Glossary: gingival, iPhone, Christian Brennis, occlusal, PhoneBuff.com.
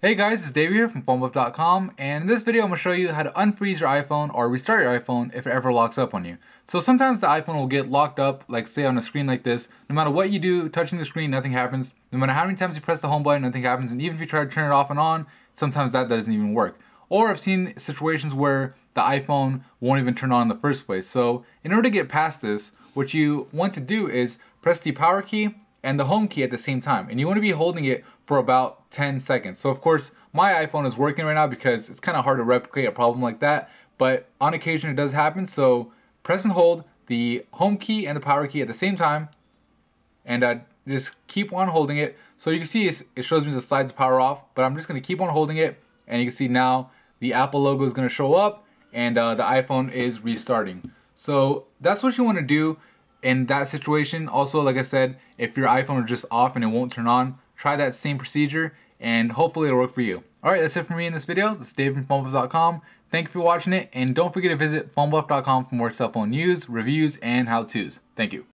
Hey guys, it's Dave here from PhoneBuff.com, and in this video I'm going to show you how to unfreeze your iPhone or restart your iPhone if it ever locks up on you. So sometimes the iPhone will get locked up, like say on a screen like this. No matter what you do, touching the screen, nothing happens. No matter how many times you press the home button, nothing happens. And even if you try to turn it off and on, sometimes that doesn't even work. Or I've seen situations where the iPhone won't even turn on in the first place. So in order to get past this, what you want to do is press the power key and the home key at the same time, and you want to be holding it for about 10 seconds. So of course my iPhone is working right now because it's kind of hard to replicate a problem like that, but on occasion it does happen. So press and hold the home key and the power key at the same time, and just keep on holding it. So you can see it shows me the slides power off, but I'm just going to keep on holding it, and you can see now the Apple logo is going to show up and the iPhone is restarting. So that's what you want to do in that situation. Also, like I said, if your iPhone is just off and it won't turn on, try that same procedure and hopefully it'll work for you. Alright, that's it for me in this video. This is Dave from PhoneBuff.com. Thank you for watching it, and don't forget to visit PhoneBuff.com for more cell phone news, reviews, and how-tos. Thank you.